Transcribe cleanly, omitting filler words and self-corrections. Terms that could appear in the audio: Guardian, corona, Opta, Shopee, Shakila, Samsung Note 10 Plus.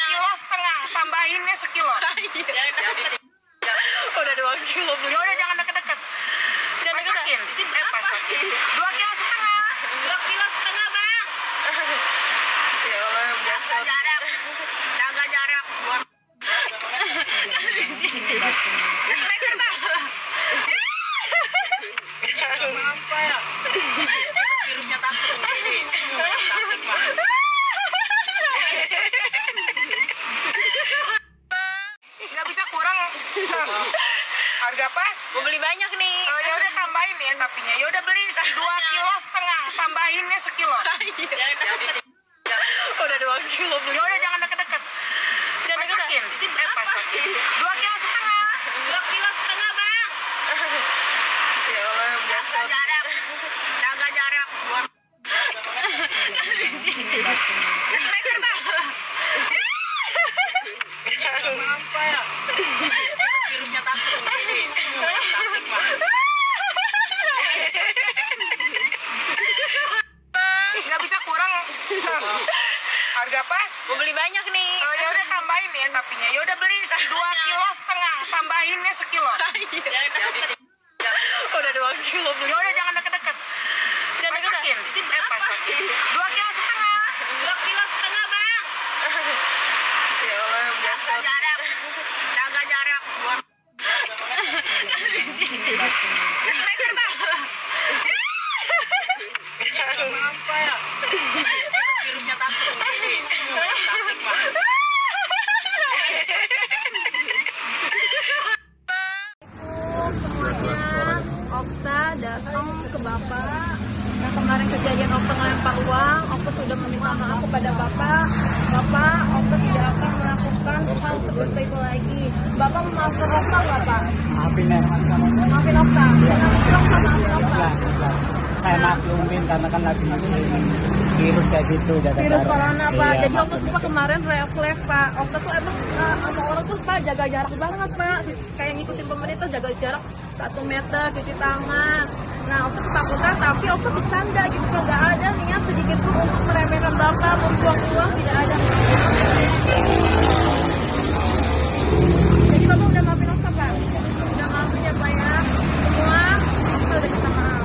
Sekilo setengah, tambahinnya sekilo. Udah 2 kilo. Ya udah jangan deket-deket. Jangan deket. Pasakin. 2 kilo setengah. 2 kilo setengah bang. Ya Allah, jaga jarak. Meter bang. Apa ya? Virusnya takut. Nggak bisa kurang. Harga pas. Mau beli banyak nih. Ya udah tambahin ya tapinya. Ya udah beli 2 kilo setengah. Tambahinnya sekilo. Udah 2 kilo. Ya udah jangan deket-deket. Jangan deket. Pasakin. 2 kilo setengah. 2 kilo setengah bang. Ya Allah, jaga jarak. Meter bang. Apa ya? Virusnya takut. Nggak bisa kurang. Harga pas. Mau beli banyak nih. Ya udah tambahin ya tapinya. Ya udah beli 2 kilo setengah. Tambahinnya sekilo. Udah 2 kilo. Ya udah jangan deket-deket. Jangan deket-deket. Pasakin. 2 kilo setengah. 2 kilo setengah bang. Ya Allah, jaga jarak. Meter bang. Apa ya? Virusnya takut. Opta datang ke Bapak. Nah, kemarin kejadian Opta melempar uang, Opta sudah meminta maaf kepada Bapak. Bapak, Opta tidak akan melakukan hal seperti itu lagi. Bapak memaafkan Opta nggak, Pak? Maafin Opta. Maafin Opta. Saya maklumin karena kan lagi virus kayak gitu. Virus corona, Pak. Jadi Opta tuh kemarin refleks, Pak. Opta tuh emang sama orang tuh, Pak, jaga jarak banget, Pak. Kayak ngikutin pemerintah jaga jarak 1 meter, cuci tangan. Nah, Opta ketakutan, tapi Opta bercanda gitu. Nggak ada niat sedikit pun untuk meremehkan Bapak, membuang uang, tidak ada. Jadi Bapak udah maafin Opta, Pak? Udah maafin ya, Pak, ya. Semua Opta udah kita maaf.